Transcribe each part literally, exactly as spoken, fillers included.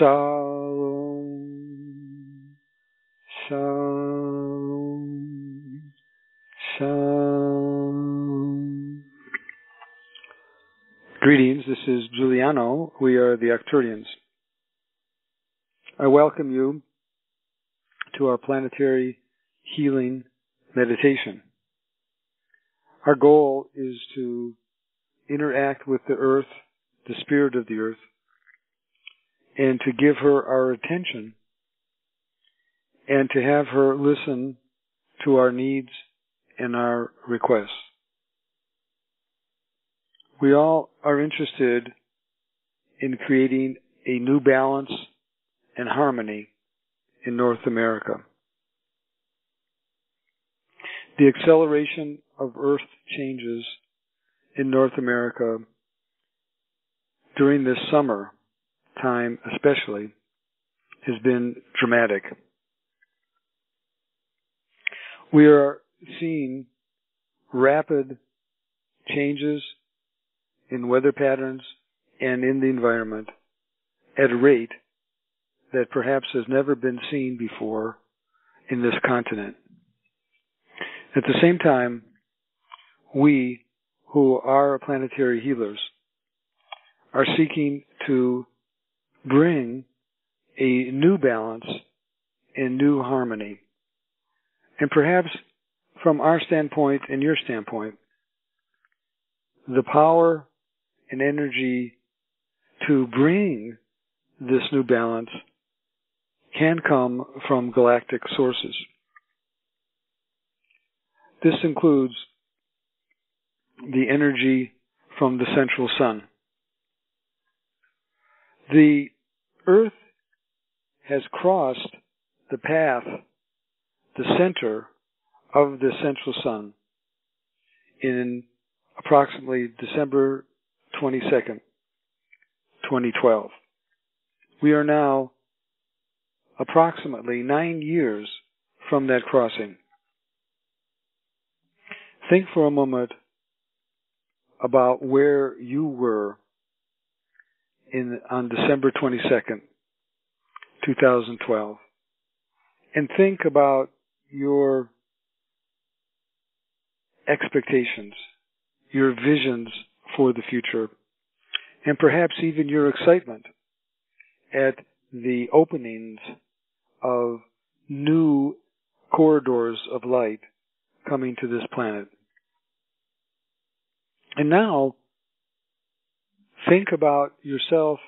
Shalom, shalom, shalom. Greetings, this is Juliano. We are the Arcturians. I welcome you to our planetary healing meditation. Our goal is to interact with the earth, the spirit of the earth, and to give her our attention, and to have her listen to our needs and our requests. We all are interested in creating a new balance and harmony in North America. The acceleration of Earth changes in North America during this summer time especially has been dramatic. We are seeing rapid changes in weather patterns and in the environment at a rate that perhaps has never been seen before in this continent. At the same time, we who are planetary healers are seeking to bring a new balance and new harmony. And perhaps from our standpoint and your standpoint, the power and energy to bring this new balance can come from galactic sources. This includes the energy from the central sun. The Earth has crossed the path, the center of the central sun in approximately December twenty-second, twenty twelve. We are now approximately nine years from that crossing. Think for a moment about where you were In, on December twenty-second, two thousand twelve, and think about your expectations, your visions for the future, and perhaps even your excitement at the openings of new corridors of light coming to this planet. And now, think about yourself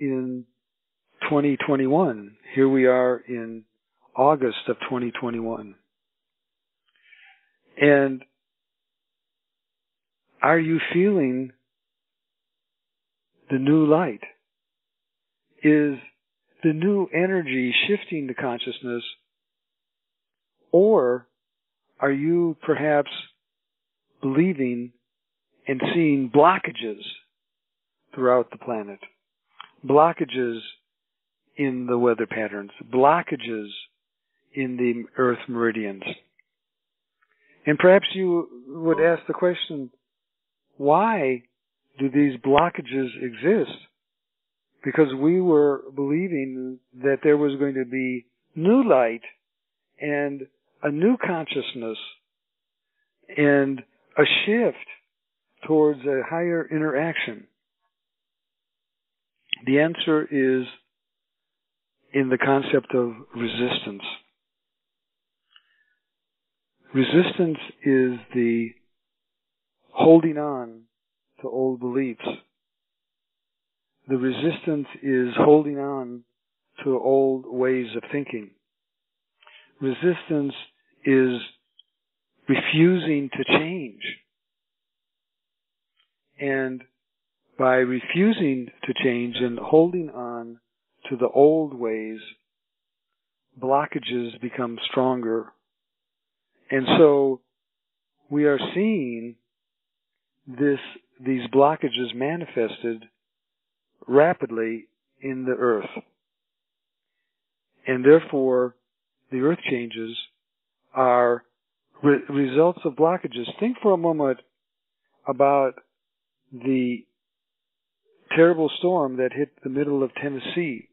in twenty twenty-one. Here we are in August of twenty twenty-one. And are you feeling the new light? Is the new energy shifting the consciousness? Or are you perhaps believing and seeing blockages throughout the planet, blockages in the weather patterns, blockages in the Earth meridians? And perhaps you would ask the question, why do these blockages exist? Because we were believing that there was going to be new light and a new consciousness and a shift towards a higher interaction. The answer is in the concept of resistance. Resistance is the holding on to old beliefs. The resistance is holding on to old ways of thinking. Resistance is refusing to change. And by refusing to change and holding on to the old ways, blockages become stronger. And so we are seeing this, these blockages manifested rapidly in the Earth. And therefore, the Earth changes are re- results of blockages. Think for a moment about the terrible storm that hit the middle of Tennessee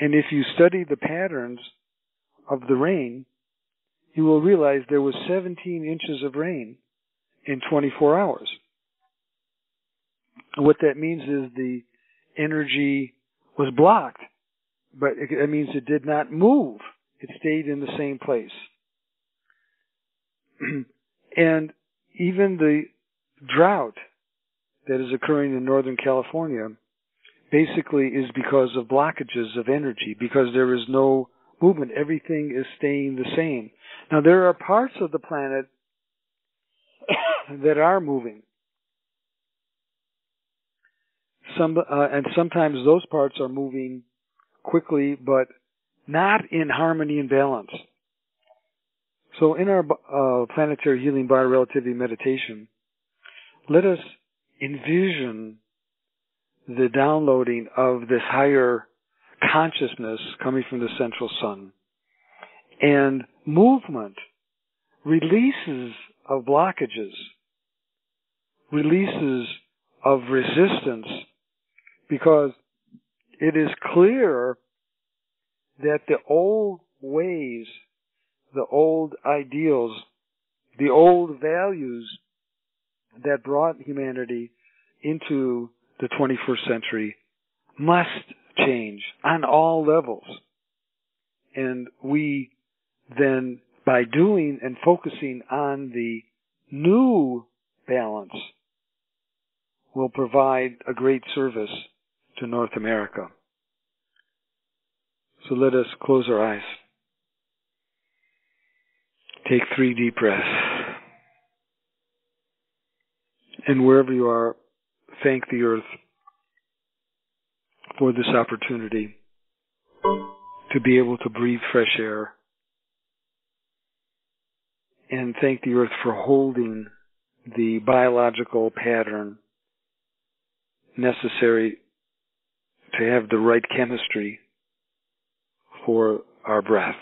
And if you study the patterns of the rain, you will realize there was seventeen inches of rain in twenty-four hours. And what that means is the energy was blocked, but it, it means it did not move. It stayed in the same place. And even the drought that is occurring in Northern California basically is because of blockages of energy, because there is no movement. Everything is staying the same. Now, there are parts of the planet that are moving. Some, uh, and sometimes those parts are moving quickly, but not in harmony and balance. So in our uh, Planetary Healing Bar Relativity Meditation, let us envision the downloading of this higher consciousness coming from the central sun. And movement releases of blockages, releases of resistance, because it is clear that the old ways, the old ideals, the old values that brought humanity into the twenty-first century must change on all levels. And we then, by doing and focusing on the new balance, will provide a great service to North America. So let us close our eyes. Take three deep breaths. And wherever you are, thank the earth for this opportunity to be able to breathe fresh air. And thank the earth for holding the biological pattern necessary to have the right chemistry for our breath.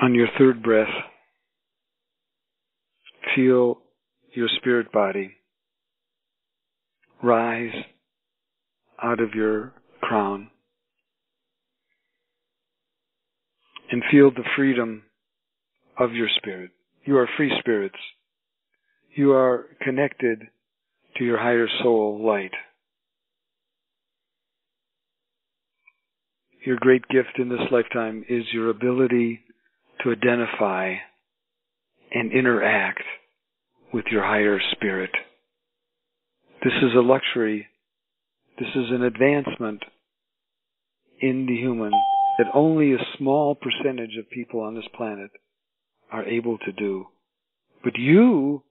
On your third breath, feel your spirit body rise out of your crown, and feel the freedom of your spirit. You are free spirits. You are connected to your higher soul light. Your great gift in this lifetime is your ability to identify and interact with your higher spirit. This is a luxury. This is an advancement in the human that only a small percentage of people on this planet are able to do. But you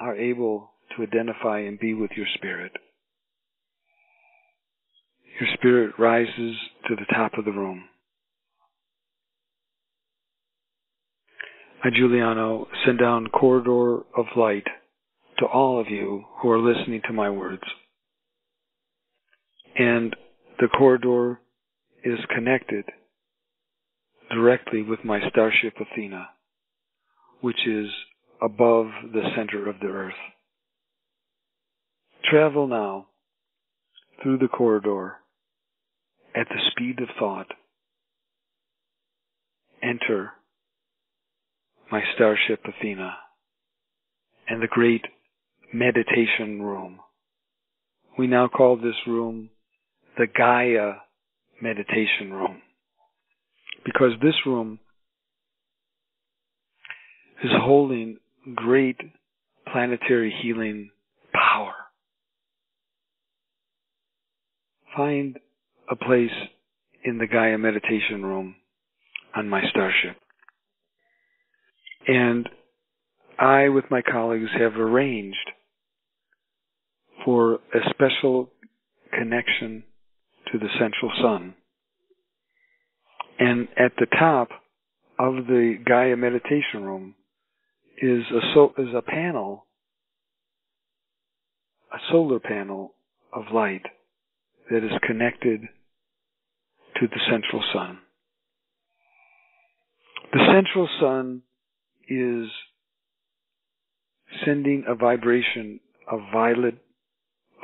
are able to identify and be with your spirit. Your spirit rises to the top of the room. I, Juliano, send down corridor of light to all of you who are listening to my words. And the corridor is connected directly with my starship Athena, which is above the center of the earth. Travel now through the corridor at the speed of thought. Enter my starship Athena and the great meditation room. We now call this room the Gaia meditation room, because this room is holding great planetary healing power. Find a place in the Gaia meditation room on my starship. And I, with my colleagues, have arranged for a special connection to the central sun. And at the top of the Gaia meditation room is a, so, is a panel, a solar panel of light that is connected to the central sun. The central sun is sending a vibration a violet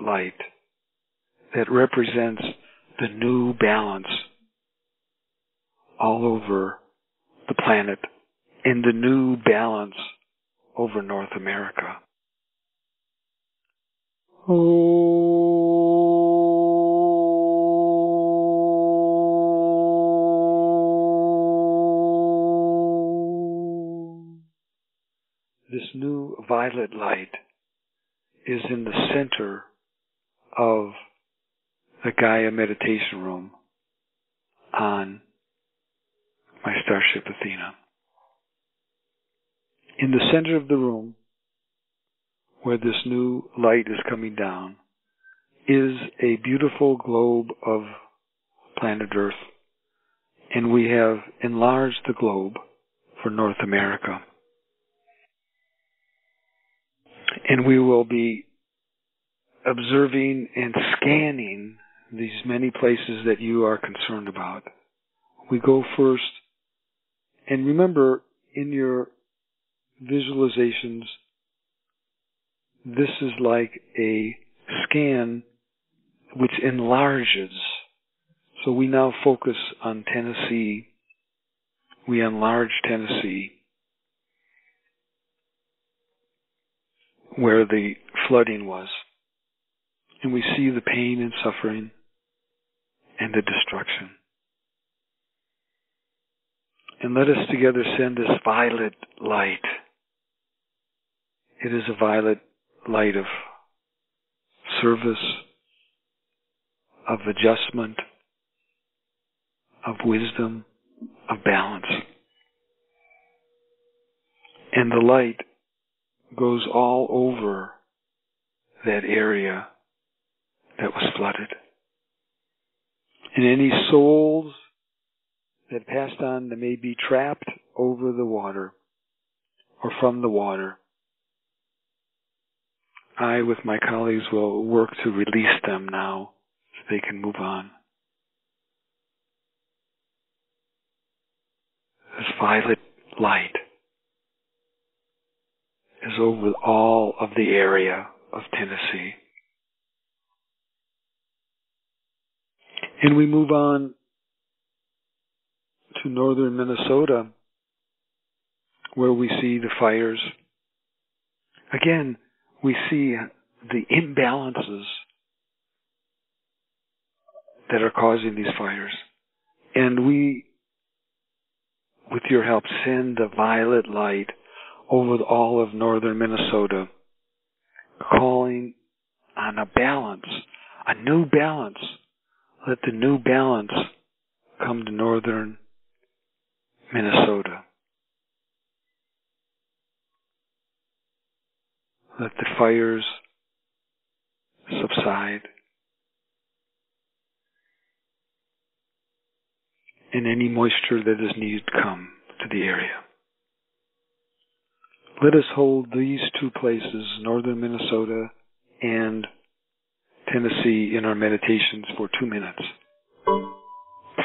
light that represents the new balance all over the planet and the new balance over North America. Oh. This new violet light is in the center of the Gaia meditation room on my Starship Athena. In the center of the room, where this new light is coming down, is a beautiful globe of planet Earth, and we have enlarged the globe for North America. And we will be observing and scanning these many places that you are concerned about. We go first, and remember in your visualizations, this is like a scan which enlarges. So we now focus on Tennessee. We enlarge Tennessee, where the flooding was. And we see the pain and suffering and the destruction. And let us together send this violet light. It is a violet light of service, of adjustment, of wisdom, of balance. And the light goes all over that area that was flooded. And any souls that passed on that may be trapped over the water or from the water, I, with my colleagues, will work to release them now so they can move on. This violet light is over all of the area of Tennessee. And we move on to northern Minnesota, where we see the fires. Again, we see the imbalances that are causing these fires. And we, with your help, send the violet light over all of northern Minnesota, calling on a balance, a new balance. Let the new balance come to northern Minnesota. Let the fires subside. And any moisture that is needed come to the area. Let us hold these two places, northern Minnesota and Tennessee, in our meditations for two minutes,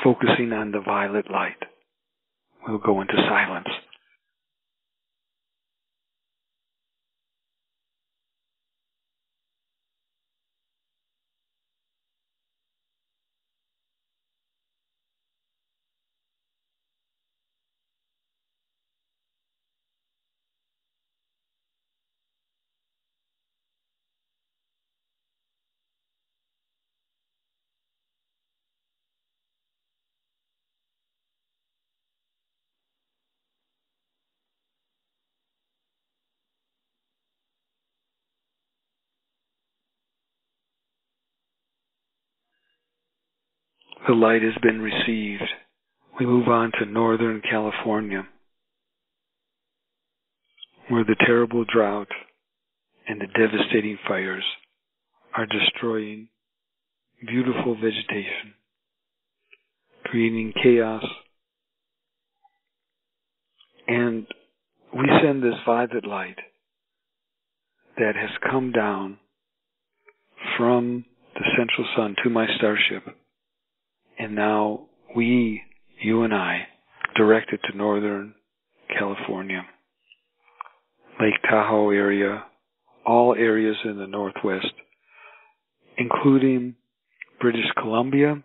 focusing on the violet light. We'll go into silence. The light has been received. We move on to northern California, where the terrible drought and the devastating fires are destroying beautiful vegetation, creating chaos. And we send this violet light that has come down from the central sun to my starship. And now we, you and I, direct it to northern California, Lake Tahoe area, all areas in the Northwest, including British Columbia,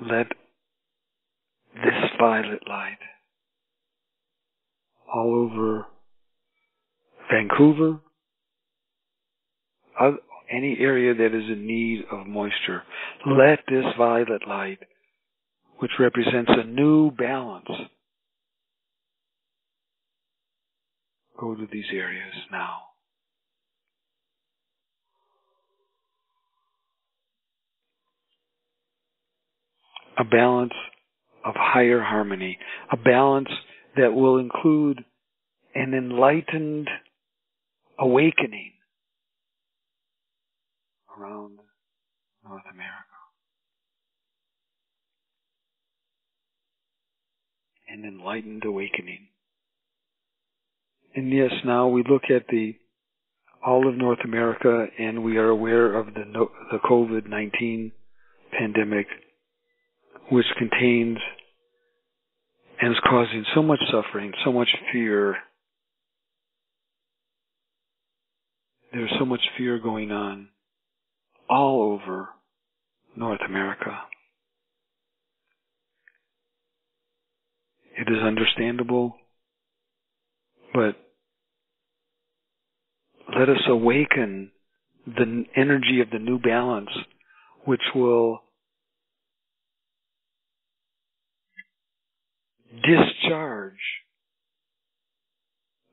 let this violet light all over Vancouver, any area that is in need of moisture, let this violet light, which represents a new balance, go to these areas now. A balance of higher harmony, a balance that will include an enlightened awakening around North America. An enlightened awakening. And yes, now we look at the all of North America, and we are aware of the no, the COVID nineteen pandemic, which contains and is causing so much suffering, so much fear. There's so much fear going on all over North America. It is understandable, but let us awaken the energy of the new balance, which will discharge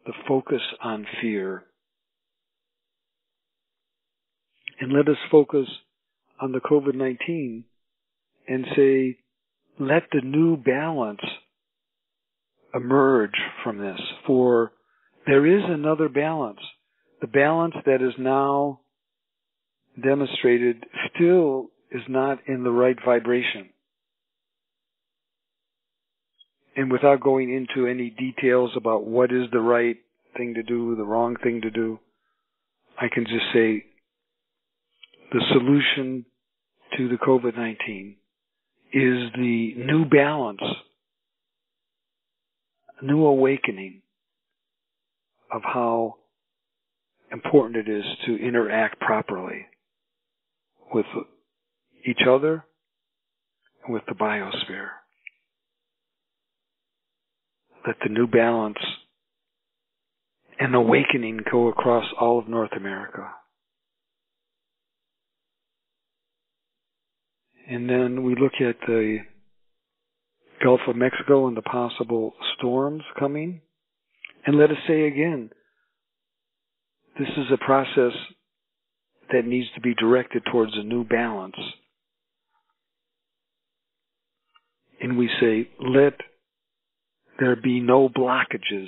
the focus on fear. And let us focus on the COVID nineteen and say, let the new balance emerge from this, for there is another balance, the balance that is now demonstrated still is not in the right vibration. And without going into any details about what is the right thing to do, the wrong thing to do, I can just say the solution to the COVID nineteen is the new balance, a new awakening of how important it is to interact properly with each other and with the biosphere. Let the new balance and awakening go across all of North America. And then we look at the Gulf of Mexico and the possible storms coming. And let us say again, this is a process that needs to be directed towards a new balance. And we say, let there be no blockages.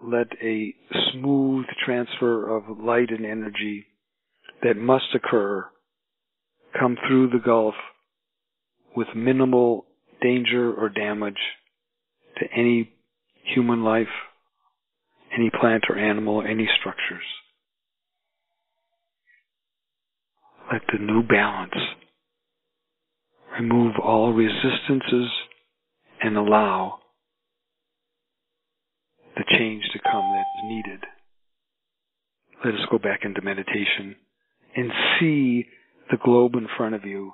Let a smooth transfer of light and energy that must occur come through the Gulf with minimal danger or damage to any human life, any plant or animal, any structures. Let the new balance remove all resistances and allow the change to come that is needed. Let us go back into meditation and see the globe in front of you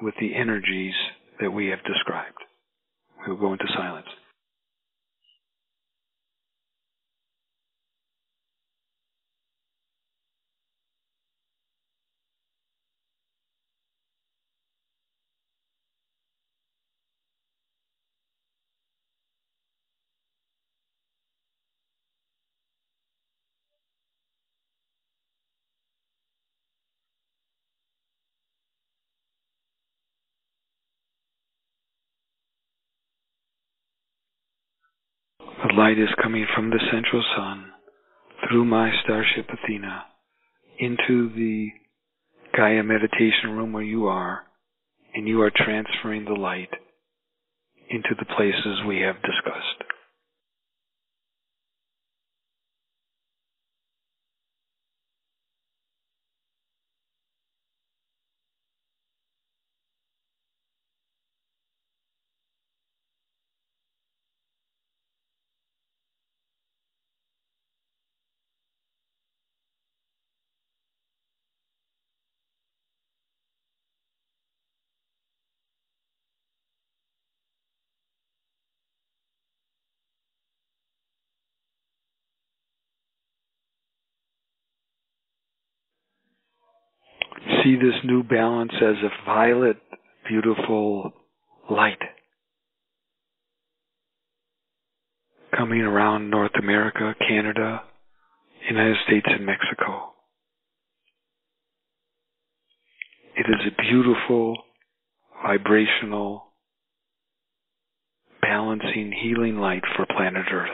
with the energies that we have described. We will go into silence. The light is coming from the central sun through my starship Athena into the Gaia meditation room where you are, and you are transferring the light into the places we have discussed. see this new balance as a violet, beautiful light coming around North America, Canada, United States, and Mexico. It is a beautiful, vibrational, balancing, healing light for planet Earth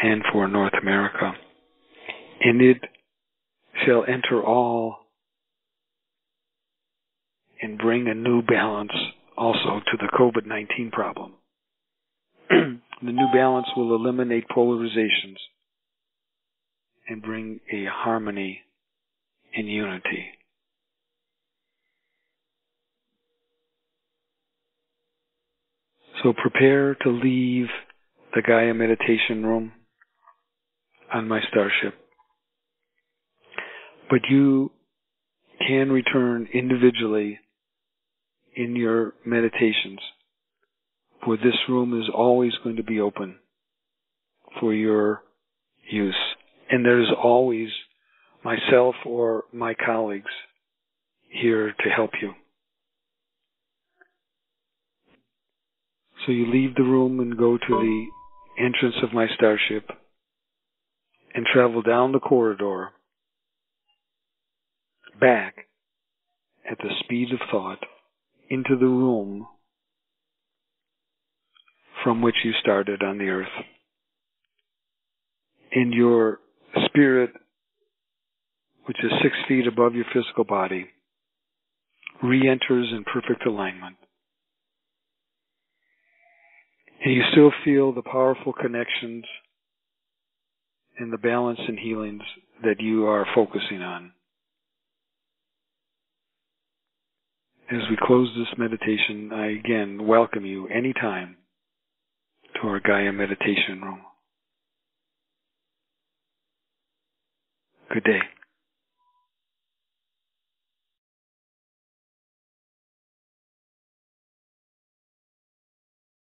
and for North America. And it shall enter all and bring a new balance also to the COVID nineteen problem. The new balance will eliminate polarizations and bring a harmony and unity. So prepare to leave the Gaia meditation room on my starship. But you can return individually in your meditations, for this room is always going to be open for your use. And there's always myself or my colleagues here to help you. So you leave the room and go to the entrance of my starship and travel down the corridor, back at the speed of thought, into the room from which you started on the earth. And your spirit, which is six feet above your physical body, re-enters in perfect alignment. And you still feel the powerful connections and the balance and healings that you are focusing on. As we close this meditation, I again welcome you anytime to our Gaia meditation room. Good day.